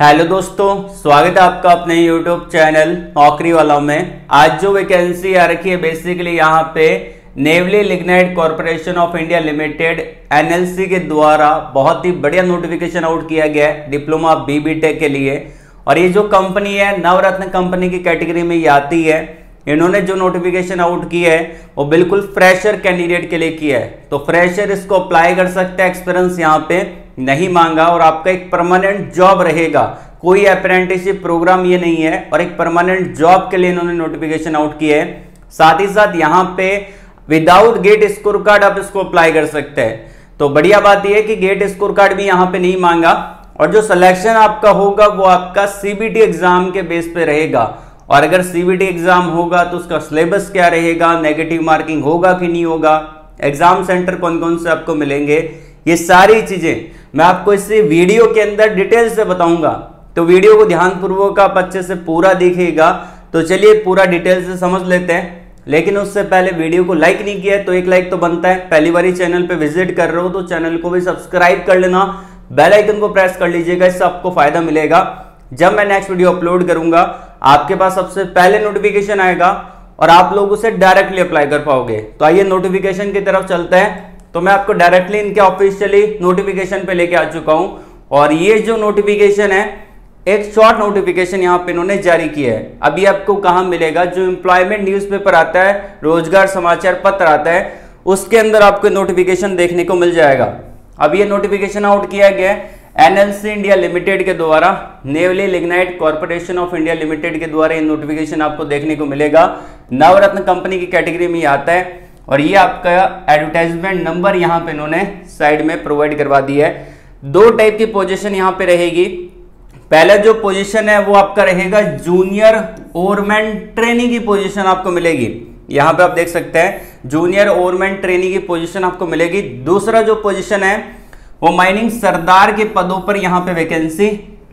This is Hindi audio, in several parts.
हेलो दोस्तों, स्वागत है आपका अपने यूट्यूब चैनल नौकरी वालों में। आज जो वैकेंसी आ रखी है बेसिकली यहाँ पे Neyveli lignite corporation of India limited NLC के द्वारा बहुत ही बढ़िया नोटिफिकेशन आउट किया गया है डिप्लोमा बी.टेक के लिए। और ये जो कंपनी है नवरत्न कंपनी की कैटेगरी में ये आती है। इन्होंने जो नोटिफिकेशन आउट किया है वो बिल्कुल फ्रेशर कैंडिडेट के लिए किया है, तो फ्रेशर इसको अप्लाई कर सकते हैं। एक्सपीरियंस यहाँ पे नहीं मांगा और आपका एक परमानेंट जॉब रहेगा, कोई अप्रेंटिसशिप प्रोग्राम ये नहीं है। और एक परमानेंट जॉब के लिए इन्होंने नोटिफिकेशन आउट किया है। साथ ही साथ यहाँ पे विदाउट गेट स्कोर कार्ड आप इसको अप्लाई कर सकते हैं। तो बढ़िया बात यह है कि गेट स्कोर कार्ड भी यहाँ पे नहीं मांगा और जो सिलेक्शन आपका होगा वो आपका सीबीटी एग्जाम के बेस पे रहेगा। और अगर सीबीटी एग्जाम होगा तो उसका सिलेबस क्या रहेगा, नेगेटिव मार्किंग होगा कि नहीं होगा, एग्जाम सेंटर कौन कौन से आपको मिलेंगे, ये सारी चीजें मैं आपको इस वीडियो के अंदर डिटेल से बताऊंगा। तो वीडियो को ध्यानपूर्वक आप अच्छे से पूरा देखिएगा। तो चलिए पूरा डिटेल से समझ लेते हैं, लेकिन उससे पहले वीडियो को लाइक नहीं किया तो एक लाइक तो बनता है। पहली बार चैनल पे विजिट कर रहे हो तो चैनल को भी सब्सक्राइब कर लेना, बेल आइकन को प्रेस कर लीजिएगा, इससे आपको फायदा मिलेगा। जब मैं नेक्स्ट वीडियो अपलोड करूंगा आपके पास सबसे पहले नोटिफिकेशन आएगा और आप लोग उसे डायरेक्टली अप्लाई कर पाओगे। तो आइए नोटिफिकेशन की तरफ चलते हैं। तो मैं आपको डायरेक्टली इनके ऑफिशियली नोटिफिकेशन पे लेके आ चुका हूं। और ये जो नोटिफिकेशन है एक शॉर्ट नोटिफिकेशन यहाँ पे इन्होंने जारी किया है। अभी आपको कहाँ मिलेगा, जो एम्प्लॉयमेंट न्यूज़पेपर आता है, रोजगार समाचार पत्र आता है, उसके अंदर आपको नोटिफिकेशन देखने को मिल जाएगा। अब ये नोटिफिकेशन आउट किया गया है एनएलसी इंडिया लिमिटेड के द्वारा, Neyveli lignite corporation of India limited के द्वारा। ये नोटिफिकेशन आपको देखने को मिलेगा, नवरत्न कंपनी की कैटेगरी में आता है। और ये आपका एडवर्टाइजमेंट नंबर यहाँ पे इन्होंने साइड में प्रोवाइड करवा दिया है। दो टाइप की पोजीशन यहाँ पे रहेगी। पहला जो पोजीशन है वो आपका रहेगा जूनियर ओवरमैन ट्रेनी की पोजीशन आपको मिलेगी। यहाँ पे आप देख सकते हैं जूनियर ओवरमैन ट्रेनी की पोजीशन आपको मिलेगी। दूसरा जो पोजीशन है वो माइनिंग सरदार के पदों पर यहाँ पे वैकेंसी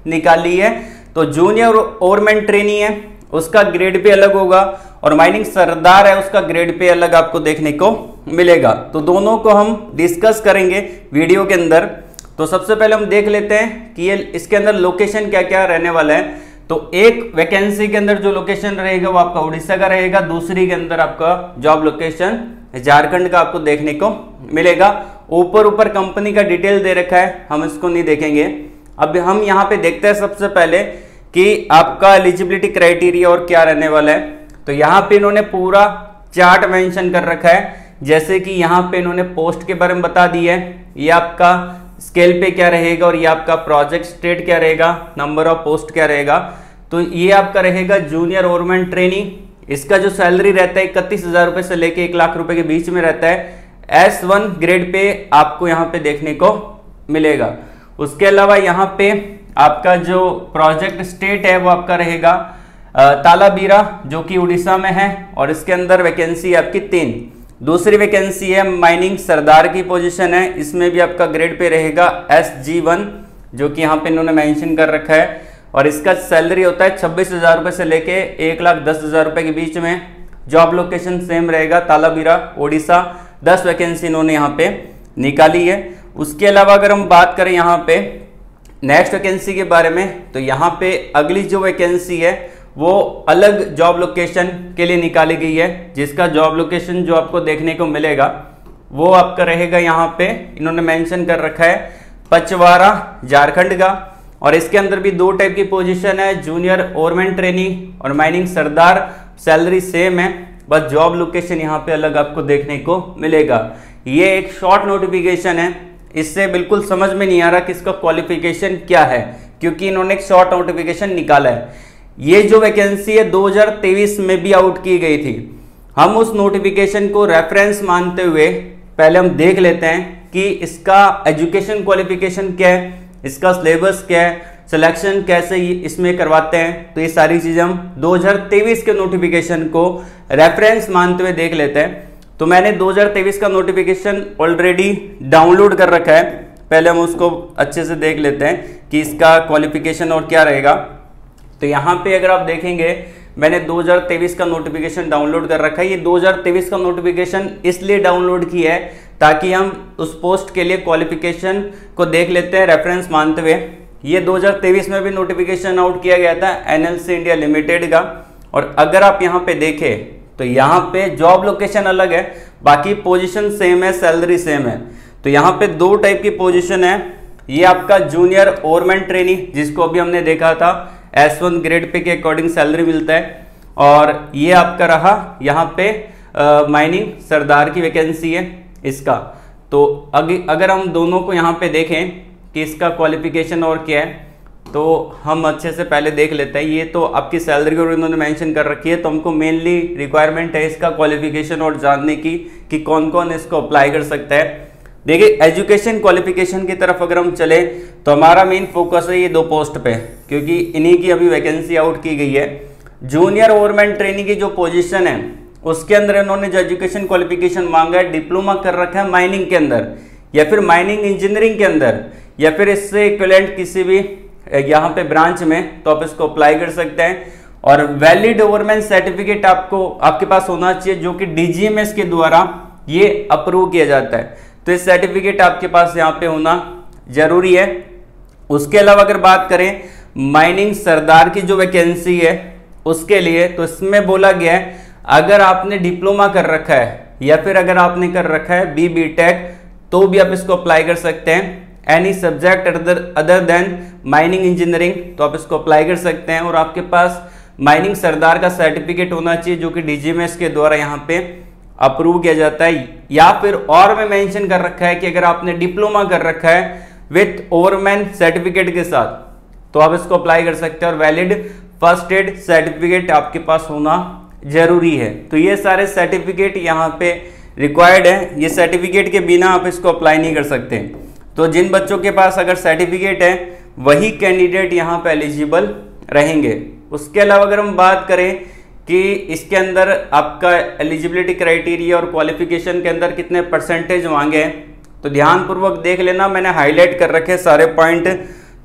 निकाली है। तो जूनियर ओवरमैन ट्रेनी है उसका ग्रेड पे अलग होगा और माइनिंग सरदार है उसका ग्रेड पे अलग आपको देखने को मिलेगा। तो दोनों को हम डिस्कस करेंगे वीडियो के अंदर। तो सबसे पहले हम देख लेते हैं कि ये इसके अंदर लोकेशन क्या क्या रहने वाला है। तो एक वैकेंसी के अंदर जो लोकेशन रहेगा वो आपका उड़ीसा का रहेगा, दूसरी के अंदर आपका जॉब लोकेशन झारखंड का आपको देखने को मिलेगा। ऊपर कंपनी का डिटेल दे रखा है, हम इसको नहीं देखेंगे। अब हम यहाँ पे देखते हैं सबसे पहले कि आपका एलिजिबिलिटी क्राइटेरिया और क्या रहने वाला है। तो यहाँ पे इन्होंने पूरा चार्ट मेंशन कर रखा है, जैसे कि यहाँ पे इन्होंने पोस्ट के बारे में बता दिया है, ये आपका स्केल पे क्या रहेगा और ये आपका प्रोजेक्ट स्टेट क्या रहेगा, नंबर ऑफ पोस्ट क्या रहेगा। तो ये आपका रहेगा जूनियर ओवरमैन ट्रेनी। इसका जो सैलरी रहता है 31,000 रुपये से लेके 1,00,000 रुपये के बीच में रहता है। S1 ग्रेड पे आपको यहाँ पे देखने को मिलेगा। उसके अलावा यहाँ पे आपका जो प्रोजेक्ट स्टेट है वो आपका रहेगा तालाबीरा जो कि उड़ीसा में है और इसके अंदर वैकेंसी आपकी 3। दूसरी वैकेंसी है माइनिंग सरदार की पोजीशन है, इसमें भी आपका ग्रेड पे रहेगा SG1 जो कि यहाँ पे इन्होंने मेंशन कर रखा है। और इसका सैलरी होता है 26,000 रुपये से लेके 1,10,000 रुपये के बीच में। जॉब लोकेशन सेम रहेगा तालाबीरा उड़ीसा। 10 वैकेंसी इन्होंने यहाँ पे निकाली है। उसके अलावा अगर हम बात करें यहाँ पे नेक्स्ट वैकेंसी के बारे में, तो यहाँ पे अगली जो वैकेंसी है वो अलग जॉब लोकेशन के लिए निकाली गई है, जिसका जॉब लोकेशन जो आपको देखने को मिलेगा वो आपका रहेगा यहाँ पे इन्होंने मेंशन कर रखा है पचवारा झारखंड का। और इसके अंदर भी दो टाइप की पोजीशन है, जूनियर ओवरमैन ट्रेनी और माइनिंग सरदार। सैलरी सेम है, बस जॉब लोकेशन यहाँ पे अलग आपको देखने को मिलेगा। ये एक शॉर्ट नोटिफिकेशन है, इससे बिल्कुल समझ में नहीं आ रहा कि इसका क्वालिफिकेशन क्या है, क्योंकि इन्होंने एक शॉर्ट नोटिफिकेशन निकाला है। ये जो वैकेंसी है 2023 में भी आउट की गई थी। हम उस नोटिफिकेशन को रेफरेंस मानते हुए पहले हम देख लेते हैं कि इसका एजुकेशन क्वालिफिकेशन क्या है, इसका सिलेबस क्या है, सिलेक्शन कैसे इसमें करवाते हैं। तो ये सारी चीज़ें हम 2023 के नोटिफिकेशन को रेफरेंस मानते हुए देख लेते हैं। तो मैंने 2023 का नोटिफिकेशन ऑलरेडी डाउनलोड कर रखा है, पहले हम उसको अच्छे से देख लेते हैं कि इसका क्वालिफिकेशन और क्या रहेगा। तो यहाँ पे अगर आप देखेंगे मैंने 2023 का नोटिफिकेशन डाउनलोड कर रखा है। ये 2023 का नोटिफिकेशन इसलिए डाउनलोड किया है ताकि हम उस पोस्ट के लिए क्वालिफिकेशन को देख लेते हैं रेफरेंस मानते हुए। ये 2023 में भी नोटिफिकेशन आउट किया गया था एनएलसी इंडिया लिमिटेड का। और अगर आप यहाँ पे देखें तो यहाँ पे जॉब लोकेशन अलग है, बाकी पोजीशन सेम है, सैलरी सेम है। तो यहाँ पे दो टाइप की पोजीशन है, ये आपका जूनियर ओवरमैन ट्रेनी जिसको अभी हमने देखा था S1 ग्रेड पे के अकॉर्डिंग सैलरी मिलता है, और ये आपका रहा यहाँ पे माइनिंग सरदार की वैकेंसी है इसका। तो अगर हम दोनों को यहाँ पे देखें कि इसका क्वालिफिकेशन और क्या है तो हम अच्छे से पहले देख लेते हैं। ये तो आपकी सैलरी को इन्होंने मेंशन कर रखी है, तो हमको मेनली रिक्वायरमेंट है इसका क्वालिफिकेशन और जानने की कि कौन कौन इसको अप्लाई कर सकता है। देखिए एजुकेशन क्वालिफिकेशन की तरफ अगर हम चले तो हमारा मेन फोकस है ये दो पोस्ट पे, क्योंकि इन्हीं की अभी वैकेंसी आउट की गई है। जूनियर ओवरमैन ट्रेनी की जो पोजिशन है उसके अंदर इन्होंने जो एजुकेशन क्वालिफिकेशन मांगा है, डिप्लोमा कर रखा है माइनिंग के अंदर या फिर माइनिंग इंजीनियरिंग के अंदर या फिर इससे इक्विवेलेंट किसी भी यहाँ पे ब्रांच में, तो आप इसको अप्लाई कर सकते हैं। और वैलिड ओवरमैन सर्टिफिकेट आपको आपके पास होना चाहिए जो कि DGMS के द्वारा ये अप्रूव किया जाता है, तो ये सर्टिफिकेट आपके पास यहाँ पे होना जरूरी है। उसके अलावा अगर बात करें माइनिंग सरदार की जो वैकेंसी है उसके लिए, तो इसमें बोला गया है अगर आपने डिप्लोमा कर रखा है या फिर अगर आपने कर रखा है B.tech तो भी आप इसको अप्लाई कर सकते हैं। Any subject other than mining engineering, तो आप इसको अप्लाई कर सकते हैं। और आपके पास माइनिंग सरदार का सर्टिफिकेट होना चाहिए जो कि DGMS के द्वारा यहाँ पे अप्रूव किया जाता है। या फिर और में मेंशन कर रखा है कि अगर आपने डिप्लोमा कर रखा है विथ ओवरमैन सर्टिफिकेट के साथ तो आप इसको अप्लाई कर सकते हैं। और वैलिड फर्स्ट एड सर्टिफिकेट आपके पास होना जरूरी है। तो ये सारे सर्टिफिकेट यहाँ पे रिक्वायर्ड है, ये सर्टिफिकेट के बिना आप इसको अप्लाई नहीं कर सकते। तो जिन बच्चों के पास अगर सर्टिफिकेट है वही कैंडिडेट यहाँ पे एलिजिबल रहेंगे। उसके अलावा अगर हम बात करें कि इसके अंदर आपका एलिजिबिलिटी क्राइटेरिया और क्वालिफिकेशन के अंदर कितने परसेंटेज मांगे हैं तो ध्यानपूर्वक देख लेना, मैंने हाईलाइट कर रखे सारे पॉइंट।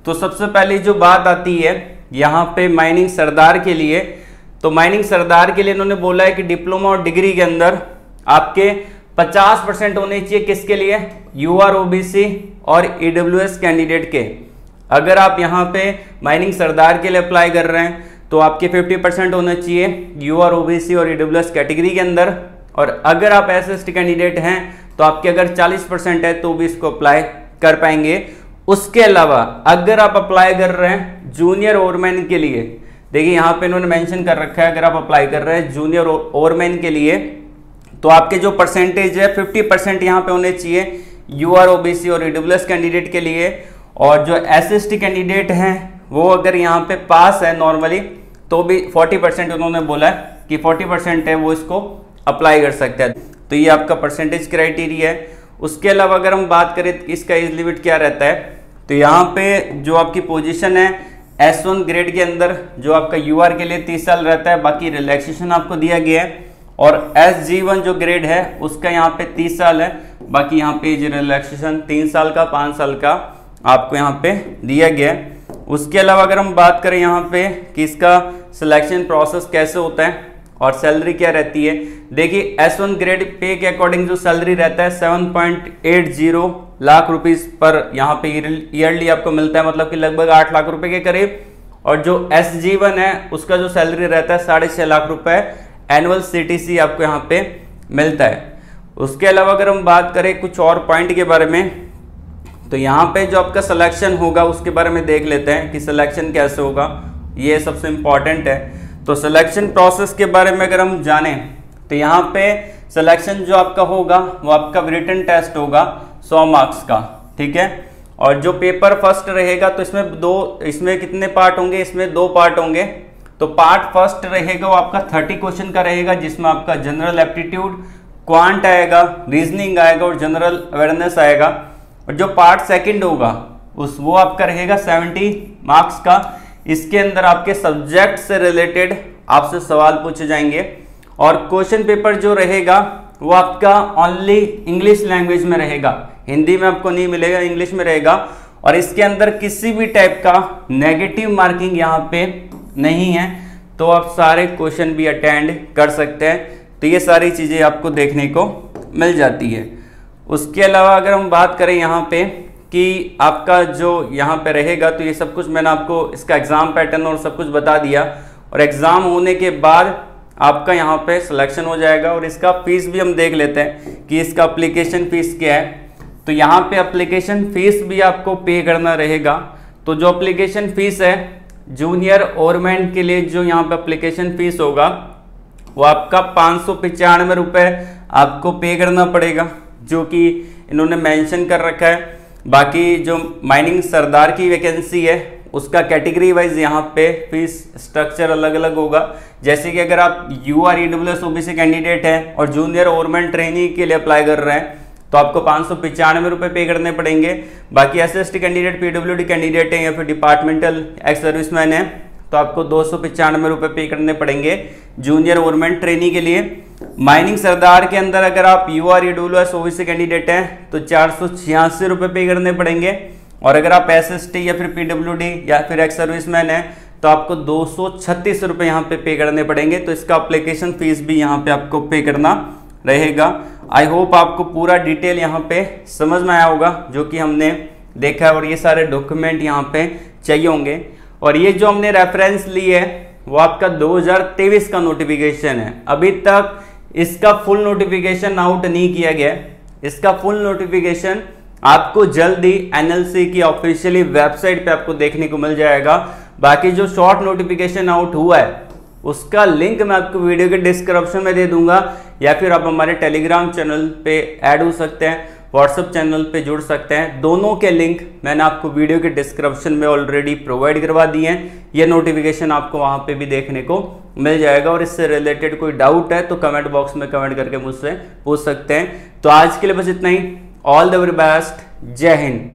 तो सबसे पहले जो बात आती है यहाँ पे माइनिंग सरदार के लिए, तो माइनिंग सरदार के लिए इन्होंने बोला है कि डिप्लोमा और डिग्री के अंदर आपके 50% होने चाहिए, किसके लिए, UR OBC और EWS कैंडिडेट के। अगर आप यहाँ पे माइनिंग सरदार के लिए अप्लाई कर रहे हैं तो आपके 50% होना चाहिए UR OBC और EWS कैटेगरी के अंदर। और अगर आप SST कैंडिडेट हैं तो आपके अगर 40% है तो भी इसको अप्लाई कर पाएंगे। उसके अलावा अगर आप अप्लाई कर रहे हैं जूनियर ओवरमैन के लिए, देखिए यहाँ पे इन्होंने मेंशन कर रखा है अगर आप अप्लाई कर रहे हैं जूनियर ओवरमैन के लिए तो आपके जो परसेंटेज है 50% यहाँ पे होने चाहिए UR OBC और EWS कैंडिडेट के लिए। और जो SST कैंडिडेट हैं वो अगर यहाँ पे पास है नॉर्मली तो भी 40% उन्होंने बोला है कि 40% है वो इसको अप्लाई कर सकते हैं। तो ये आपका परसेंटेज क्राइटेरिया है। उसके अलावा अगर हम बात करें इसका एज लिमिट क्या रहता है तो यहाँ पे जो आपकी पोजिशन है S1 ग्रेड के अंदर जो आपका UR के लिए 30 साल रहता है, बाकी रिलैक्सेशन आपको दिया गया है। और SG1 जो ग्रेड है उसका यहाँ पे 30 साल है, बाकी यहाँ पे जो रिलैक्सेशन 3 साल का 5 साल का आपको यहाँ पे दिया गया है। उसके अलावा अगर हम बात करें यहाँ पे कि इसका सिलेक्शन प्रोसेस कैसे होता है और सैलरी क्या रहती है, देखिए S1 ग्रेड पे के अकॉर्डिंग जो सैलरी रहता है 7.80 लाख रुपीस पर यहाँ पे ईयरली आपको मिलता है, मतलब कि लगभग 8 लाख रुपए के करीब। और जो SG1 है उसका जो सैलरी रहता है 6.5 लाख रुपए एनुअल CTC आपको यहाँ पे मिलता है। उसके अलावा अगर हम बात करें कुछ और पॉइंट के बारे में तो यहाँ पे जो आपका सिलेक्शन होगा उसके बारे में देख लेते हैं कि सिलेक्शन कैसे होगा, ये सबसे इम्पॉर्टेंट है। तो सिलेक्शन प्रोसेस के बारे में अगर हम जाने तो यहाँ पे सिलेक्शन जो आपका होगा वो आपका रिटन टेस्ट होगा 100 मार्क्स का, ठीक है। और जो पेपर फर्स्ट रहेगा तो इसमें कितने पार्ट होंगे, इसमें 2 पार्ट होंगे। तो पार्ट फर्स्ट रहेगा वो आपका 30 क्वेश्चन का रहेगा जिसमें आपका जनरल एप्टीट्यूड, क्वांट आएगा, रीजनिंग आएगा और जनरल अवेयरनेस आएगा। और जो पार्ट सेकंड होगा वो आपका रहेगा 70 मार्क्स का, इसके अंदर आपके सब्जेक्ट से रिलेटेड आपसे सवाल पूछे जाएंगे। और क्वेश्चन पेपर जो रहेगा वो आपका ओनली इंग्लिश लैंग्वेज में रहेगा, हिंदी में आपको नहीं मिलेगा, इंग्लिश में रहेगा। और इसके अंदर किसी भी टाइप का नेगेटिव मार्किंग यहाँ पे नहीं है, तो आप सारे क्वेश्चन भी अटेंड कर सकते हैं। तो ये सारी चीज़ें आपको देखने को मिल जाती है। उसके अलावा अगर हम बात करें यहाँ पे कि आपका जो यहाँ पे रहेगा, तो ये सब कुछ मैंने आपको इसका एग्ज़ाम पैटर्न और सब कुछ बता दिया। और एग्ज़ाम होने के बाद आपका यहाँ पे सिलेक्शन हो जाएगा। और इसका फ़ीस भी हम देख लेते हैं कि इसका एप्लीकेशन फ़ीस क्या है। तो यहाँ पे एप्लीकेशन फ़ीस भी आपको पे करना रहेगा। तो जो एप्लीकेशन फ़ीस है जूनियर ओवरमैन के लिए, जो यहाँ पर एप्लीकेशन फ़ीस होगा वो आपका 595 रुपये आपको पे करना पड़ेगा, जो कि इन्होंने मेंशन कर रखा है। बाकी जो माइनिंग सरदार की वैकेंसी है उसका कैटेगरी वाइज यहाँ पे फीस स्ट्रक्चर अलग अलग होगा। जैसे कि अगर आप UR EWS OBC कैंडिडेट हैं और जूनियर ओवरमैन ट्रेनिंग के लिए अप्लाई कर रहे हैं तो आपको 595 रुपये पे करने पड़ेंगे। बाकी SC ST candidate, PWD candidate हैं या फिर डिपार्टमेंटल एक्स सर्विसमैन है तो आपको 295 रुपये पे करने पड़ेंगे जूनियर ओवरमैन ट्रेनिंग के लिए। माइनिंग सरदार के अंदर अगर आप UR EWS OBC कैंडिडेट हैं तो 486 रुपये पे करने पड़ेंगे। और अगर आप SST या फिर PWD या फिर एक्स सर्विसमैन हैं तो आपको 236 रुपये यहाँ पे करने पड़ेंगे। तो इसका एप्लीकेशन फ़ीस भी यहाँ पे आपको पे करना रहेगा। आई होप आपको पूरा डिटेल यहाँ पे समझ में आया होगा जो कि हमने देखा है। और ये सारे डॉक्यूमेंट यहाँ पे चाहिए होंगे। और ये जो हमने रेफरेंस ली है वो आपका 2023 का नोटिफिकेशन है। अभी तक इसका फुल नोटिफिकेशन आउट नहीं किया गया है। इसका फुल नोटिफिकेशन आपको जल्द ही NLC की ऑफिशियली वेबसाइट पे आपको देखने को मिल जाएगा। बाकी जो शॉर्ट नोटिफिकेशन आउट हुआ है उसका लिंक मैं आपको वीडियो के डिस्क्रिप्शन में दे दूंगा, या फिर आप हमारे टेलीग्राम चैनल पे ऐड हो सकते हैं, व्हाट्सअप चैनल पे जुड़ सकते हैं। दोनों के लिंक मैंने आपको वीडियो के डिस्क्रिप्शन में ऑलरेडी प्रोवाइड करवा दिए हैं। ये नोटिफिकेशन आपको वहाँ पे भी देखने को मिल जाएगा। और इससे रिलेटेड कोई डाउट है तो कमेंट बॉक्स में कमेंट करके मुझसे पूछ सकते हैं। तो आज के लिए बस इतना ही। All the very best. जय हिंद।